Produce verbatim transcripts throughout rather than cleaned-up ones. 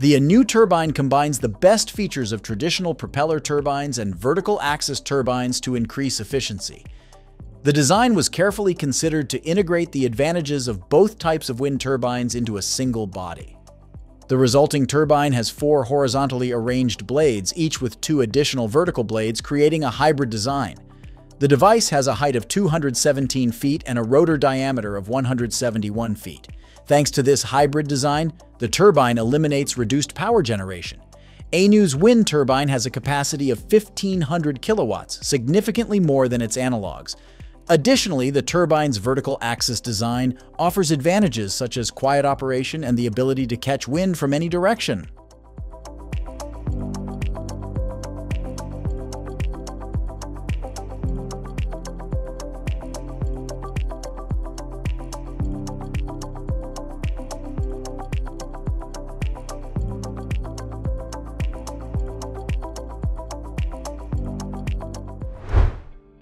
The ANew turbine combines the best features of traditional propeller turbines and vertical axis turbines to increase efficiency. The design was carefully considered to integrate the advantages of both types of wind turbines into a single body. The resulting turbine has four horizontally arranged blades, each with two additional vertical blades, creating a hybrid design. The device has a height of two hundred seventeen feet and a rotor diameter of one hundred seventy-one feet. Thanks to this hybrid design, the turbine eliminates reduced power generation. ANew's wind turbine has a capacity of fifteen hundred kilowatts, significantly more than its analogs. Additionally, the turbine's vertical axis design offers advantages such as quiet operation and the ability to catch wind from any direction.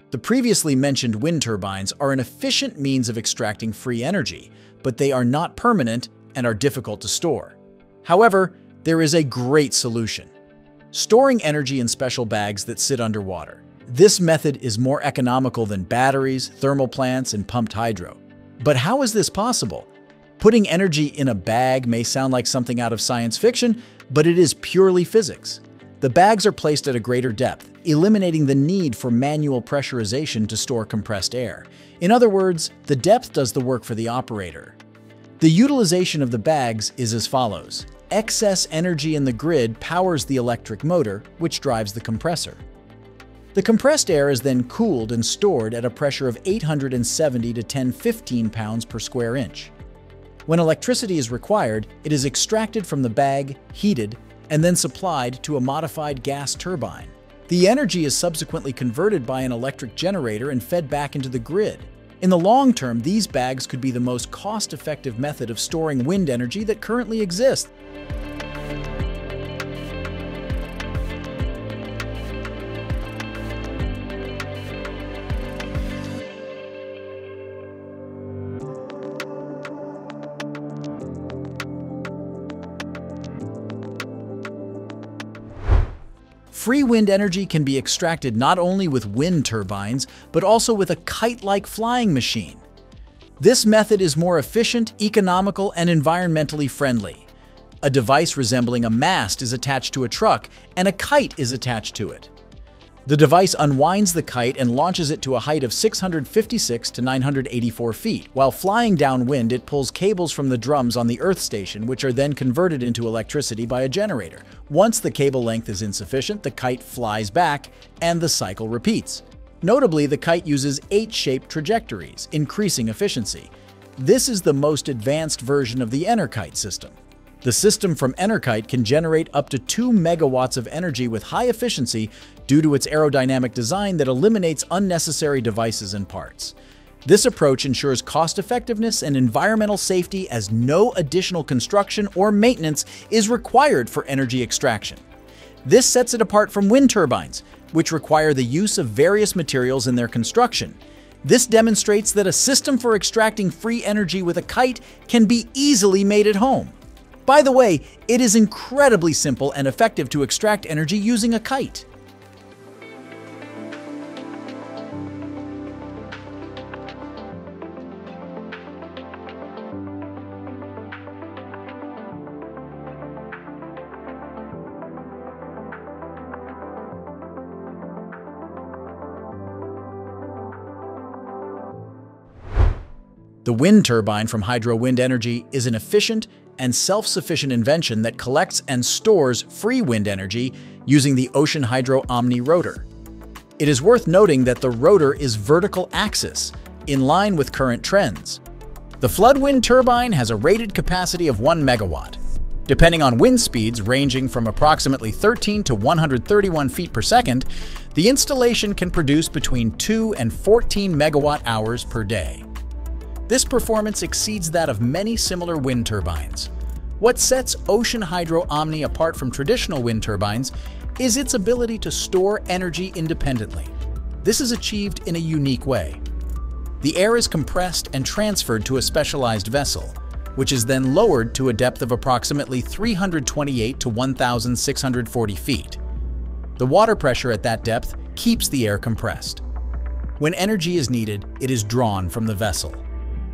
The previously mentioned wind turbines are an efficient means of extracting free energy, but they are not permanent and are difficult to store. However, there is a great solution: storing energy in special bags that sit underwater. This method is more economical than batteries, thermal plants, and pumped hydro. But how is this possible? Putting energy in a bag may sound like something out of science fiction, but it is purely physics. The bags are placed at a greater depth, eliminating the need for manual pressurization to store compressed air. In other words, the depth does the work for the operator. The utilization of the bags is as follows. Excess energy in the grid powers the electric motor, which drives the compressor. The compressed air is then cooled and stored at a pressure of eight hundred seventy to ten to the fifteen pounds per square inch. When electricity is required, it is extracted from the bag, heated, and then supplied to a modified gas turbine. The energy is subsequently converted by an electric generator and fed back into the grid. In the long term, these bags could be the most cost-effective method of storing wind energy that currently exists. Free wind energy can be extracted not only with wind turbines, but also with a kite-like flying machine. This method is more efficient, economical, and environmentally friendly. A device resembling a mast is attached to a truck, and a kite is attached to it. The device unwinds the kite and launches it to a height of six hundred fifty-six to nine hundred eighty-four feet. While flying downwind, it pulls cables from the drums on the earth station, which are then converted into electricity by a generator. Once the cable length is insufficient, the kite flies back, and the cycle repeats. Notably, the kite uses eight-shaped trajectories, increasing efficiency. This is the most advanced version of the EnerKite system. The system from EnerKite can generate up to two megawatts of energy with high efficiency due to its aerodynamic design that eliminates unnecessary devices and parts. This approach ensures cost-effectiveness and environmental safety, as no additional construction or maintenance is required for energy extraction. This sets it apart from wind turbines, which require the use of various materials in their construction. This demonstrates that a system for extracting free energy with a kite can be easily made at home. By the way, it is incredibly simple and effective to extract energy using a kite. The wind turbine from Hydro Wind Energy is an efficient and self-sufficient invention that collects and stores free wind energy using the Ocean Hydro Omni rotor. It is worth noting that the rotor is vertical axis, in line with current trends. The flood wind turbine has a rated capacity of one megawatt, depending on wind speeds ranging from approximately thirteen to one hundred thirty-one feet per second. The installation can produce between two and fourteen megawatt hours per day. This performance exceeds that of many similar wind turbines. What sets Ocean Hydro Omni apart from traditional wind turbines is its ability to store energy independently. This is achieved in a unique way. The air is compressed and transferred to a specialized vessel. which is then lowered to a depth of approximately three hundred twenty-eight to one thousand six hundred forty feet. The water pressure at that depth keeps the air compressed. When energy is needed, it is drawn from the vessel.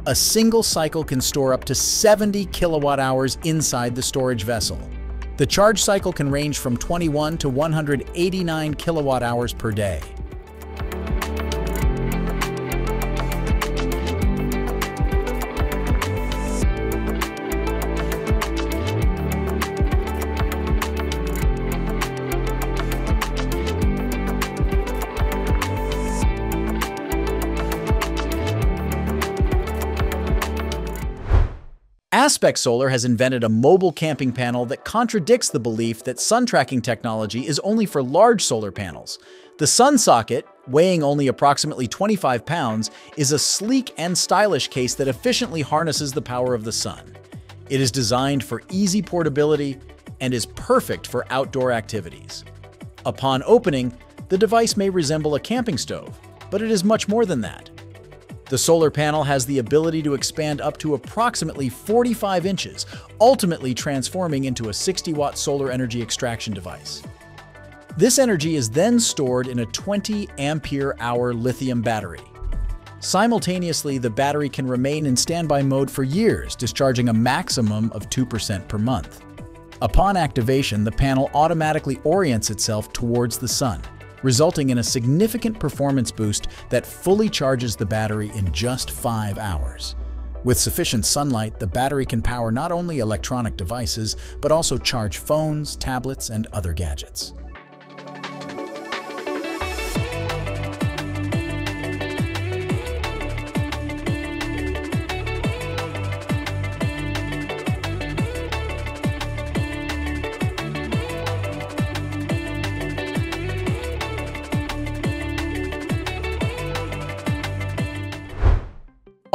A single cycle can store up to seventy kilowatt hours inside the storage vessel. The charge cycle can range from twenty-one to one hundred eighty-nine kilowatt hours per day. Aspect Solar has invented a mobile camping panel that contradicts the belief that sun tracking technology is only for large solar panels. The Sun Socket, weighing only approximately twenty-five pounds, is a sleek and stylish case that efficiently harnesses the power of the sun. It is designed for easy portability and is perfect for outdoor activities. Upon opening, the device may resemble a camping stove, but it is much more than that. The solar panel has the ability to expand up to approximately forty-five inches, ultimately transforming into a sixty watt solar energy extraction device. This energy is then stored in a twenty ampere hour lithium battery. Simultaneously, the battery can remain in standby mode for years, discharging a maximum of two percent per month. Upon activation, the panel automatically orients itself towards the sun, resulting in a significant performance boost that fully charges the battery in just five hours. With sufficient sunlight, the battery can power not only electronic devices, but also charge phones, tablets, and other gadgets.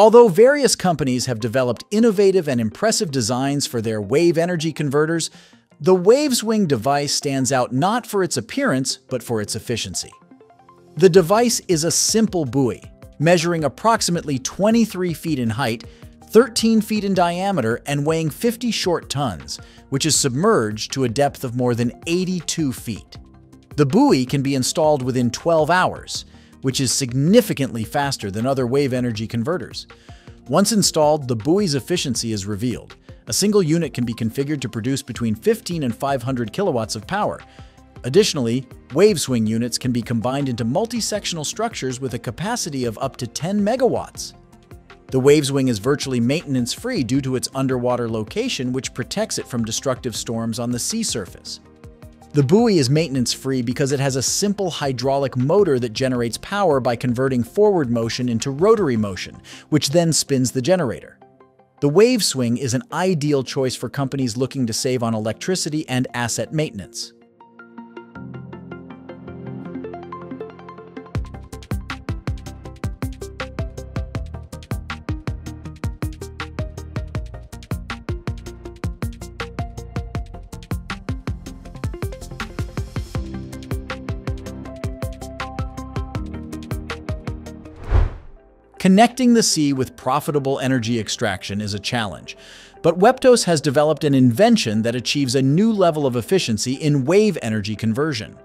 Although various companies have developed innovative and impressive designs for their wave energy converters, the Waveswing device stands out not for its appearance, but for its efficiency. The device is a simple buoy, measuring approximately twenty-three feet in height, thirteen feet in diameter, and weighing fifty short tons, which is submerged to a depth of more than eighty-two feet. The buoy can be installed within twelve hours, which is significantly faster than other wave energy converters. Once installed, the buoy's efficiency is revealed. A single unit can be configured to produce between fifteen and five hundred kilowatts of power. Additionally, Waveswing units can be combined into multi-sectional structures with a capacity of up to ten megawatts. The Waveswing is virtually maintenance-free due to its underwater location, which protects it from destructive storms on the sea surface. The buoy is maintenance-free because it has a simple hydraulic motor that generates power by converting forward motion into rotary motion, which then spins the generator. The Waveswing is an ideal choice for companies looking to save on electricity and asset maintenance. Connecting the sea with profitable energy extraction is a challenge, but Weptos has developed an invention that achieves a new level of efficiency in wave energy conversion.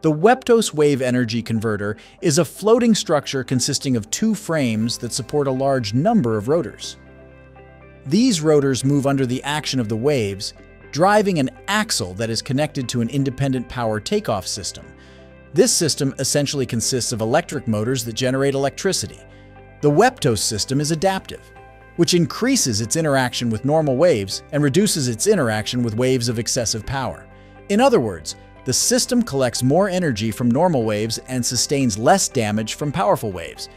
The Weptos Wave Energy Converter is a floating structure consisting of two frames that support a large number of rotors. These rotors move under the action of the waves, driving an axle that is connected to an independent power takeoff system. This system essentially consists of electric motors that generate electricity. The Weptos system is adaptive, which increases its interaction with normal waves and reduces its interaction with waves of excessive power. In other words, the system collects more energy from normal waves and sustains less damage from powerful waves.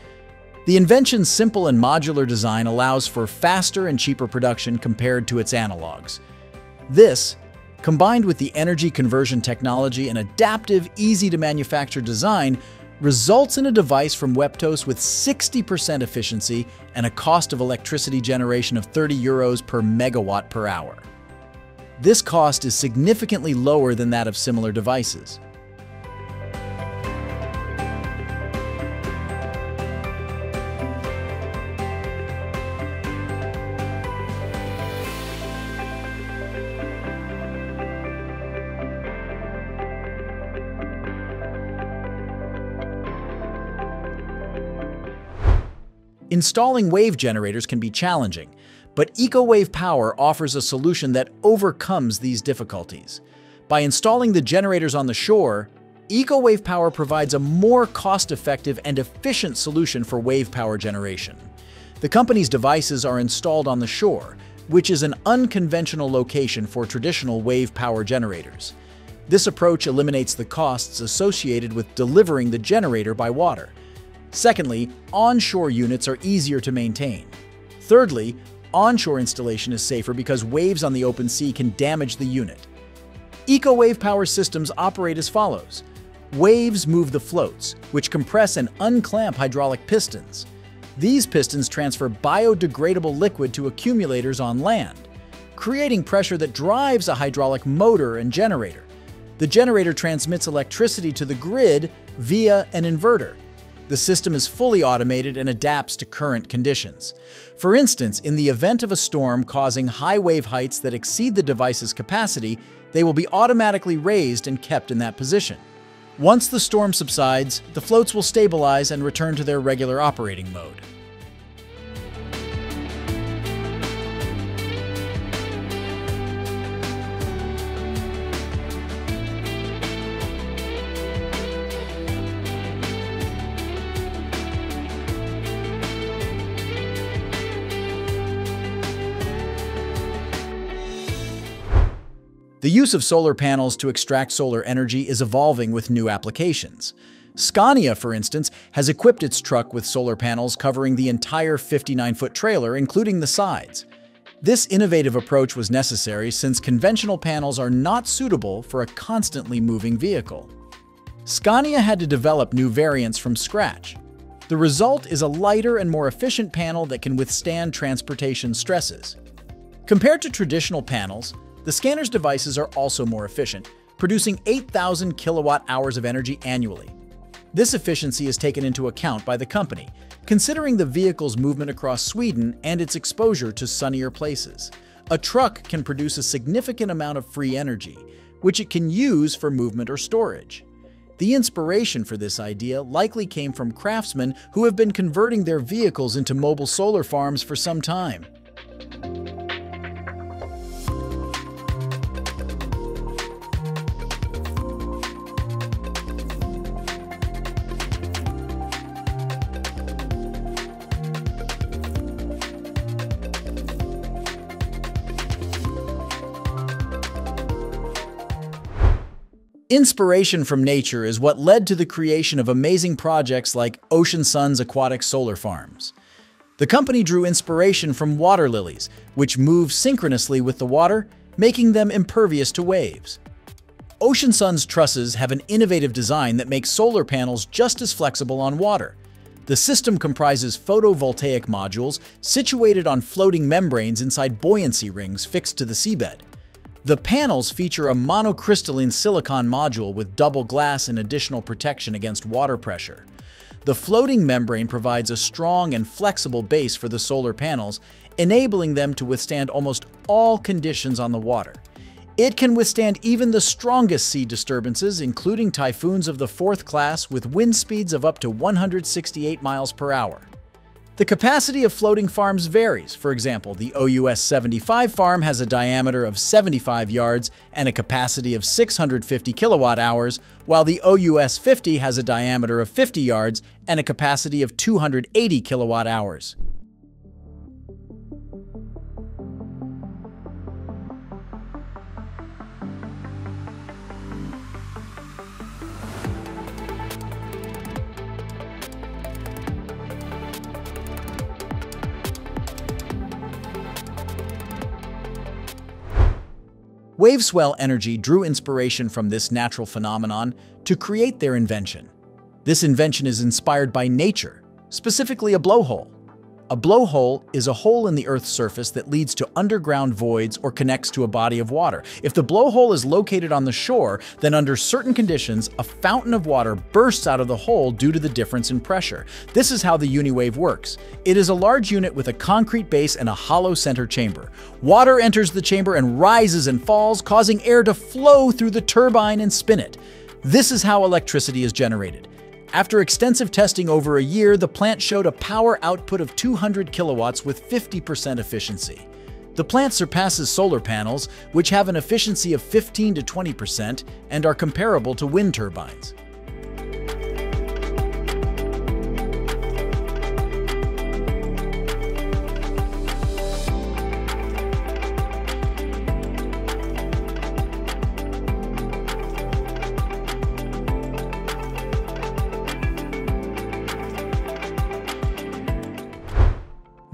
The invention's simple and modular design allows for faster and cheaper production compared to its analogs. This, combined with the energy conversion technology and adaptive, easy-to-manufacture design, results in a device from Weptos with sixty percent efficiency and a cost of electricity generation of thirty euros per megawatt per hour. This cost is significantly lower than that of similar devices. Installing wave generators can be challenging, but EcoWave Power offers a solution that overcomes these difficulties. By installing the generators on the shore, EcoWave Power provides a more cost-effective and efficient solution for wave power generation. The company's devices are installed on the shore, which is an unconventional location for traditional wave power generators. This approach eliminates the costs associated with delivering the generator by water. Secondly, onshore units are easier to maintain. Thirdly, onshore installation is safer because waves on the open sea can damage the unit. EcoWave Power systems operate as follows. Waves move the floats, which compress and unclamp hydraulic pistons. These pistons transfer biodegradable liquid to accumulators on land, creating pressure that drives a hydraulic motor and generator. The generator transmits electricity to the grid via an inverter. The system is fully automated and adapts to current conditions. For instance, in the event of a storm causing high wave heights that exceed the device's capacity, they will be automatically raised and kept in that position. Once the storm subsides, the floats will stabilize and return to their regular operating mode. The use of solar panels to extract solar energy is evolving with new applications. Scania, for instance, has equipped its truck with solar panels covering the entire fifty-nine foot trailer, including the sides. This innovative approach was necessary since conventional panels are not suitable for a constantly moving vehicle. Scania had to develop new variants from scratch. The result is a lighter and more efficient panel that can withstand transportation stresses. Compared to traditional panels, the scanner's devices are also more efficient, producing eight thousand kilowatt hours of energy annually. This efficiency is taken into account by the company, considering the vehicle's movement across Sweden and its exposure to sunnier places. A truck can produce a significant amount of free energy, which it can use for movement or storage. The inspiration for this idea likely came from craftsmen who have been converting their vehicles into mobile solar farms for some time. Inspiration from nature is what led to the creation of amazing projects like Ocean Sun's aquatic solar farms. The company drew inspiration from water lilies, which move synchronously with the water, making them impervious to waves. Ocean Sun's trusses have an innovative design that makes solar panels just as flexible on water. The system comprises photovoltaic modules situated on floating membranes inside buoyancy rings fixed to the seabed. The panels feature a monocrystalline silicon module with double glass and additional protection against water pressure. The floating membrane provides a strong and flexible base for the solar panels, enabling them to withstand almost all conditions on the water. It can withstand even the strongest sea disturbances, including typhoons of the fourth class with wind speeds of up to one hundred sixty-eight miles per hour. The capacity of floating farms varies. For example, the O U S seventy-five farm has a diameter of seventy-five yards and a capacity of six hundred fifty kilowatt hours, while the O U S fifty has a diameter of fifty yards and a capacity of two hundred eighty kilowatt hours. Waveswell Energy drew inspiration from this natural phenomenon to create their invention. This invention is inspired by nature, specifically a blowhole. A blowhole is a hole in the Earth's surface that leads to underground voids or connects to a body of water. If the blowhole is located on the shore, then under certain conditions, a fountain of water bursts out of the hole due to the difference in pressure. This is how the UniWave works. It is a large unit with a concrete base and a hollow center chamber. Water enters the chamber and rises and falls, causing air to flow through the turbine and spin it. This is how electricity is generated. After extensive testing over a year, the plant showed a power output of two hundred kilowatts with fifty percent efficiency. The plant surpasses solar panels, which have an efficiency of fifteen to twenty percent and are comparable to wind turbines.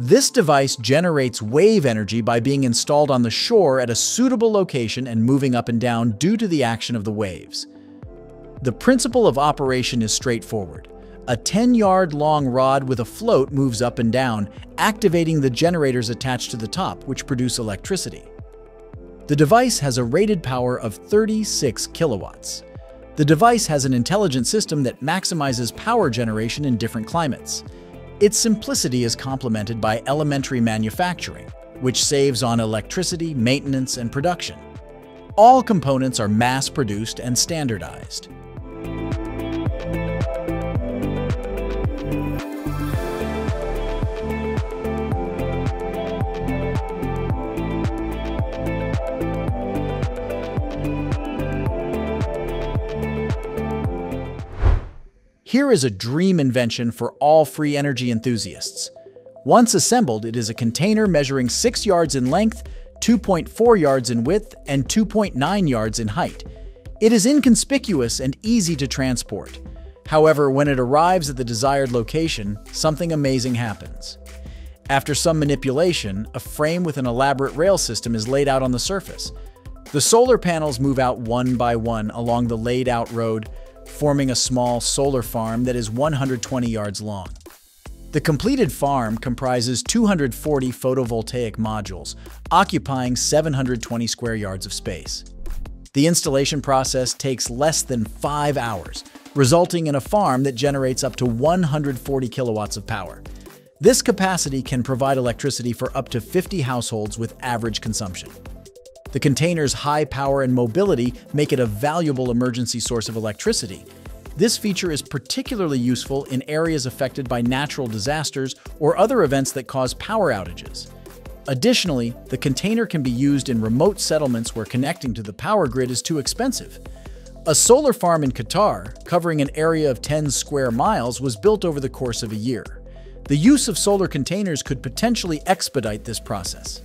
This device generates wave energy by being installed on the shore at a suitable location and moving up and down due to the action of the waves. The principle of operation is straightforward. A ten-yard long rod with a float moves up and down, activating the generators attached to the top, which produce electricity. The device has a rated power of thirty-six kilowatts. The device has an intelligent system that maximizes power generation in different climates. Its simplicity is complemented by elementary manufacturing, which saves on electricity, maintenance, and production. All components are mass-produced and standardized. Here is a dream invention for all free energy enthusiasts. Once assembled, it is a container measuring six yards in length, two point four yards in width, and two point nine yards in height. It is inconspicuous and easy to transport. However, when it arrives at the desired location, something amazing happens. After some manipulation, a frame with an elaborate rail system is laid out on the surface. The solar panels move out one by one along the laid-out road, forming a small solar farm that is one hundred twenty yards long. The completed farm comprises two hundred forty photovoltaic modules, occupying seven hundred twenty square yards of space. The installation process takes less than five hours, resulting in a farm that generates up to one hundred forty kilowatts of power. This capacity can provide electricity for up to fifty households with average consumption. The container's high power and mobility make it a valuable emergency source of electricity. This feature is particularly useful in areas affected by natural disasters or other events that cause power outages. Additionally, the container can be used in remote settlements where connecting to the power grid is too expensive. A solar farm in Qatar, covering an area of ten square miles, was built over the course of a year. The use of solar containers could potentially expedite this process.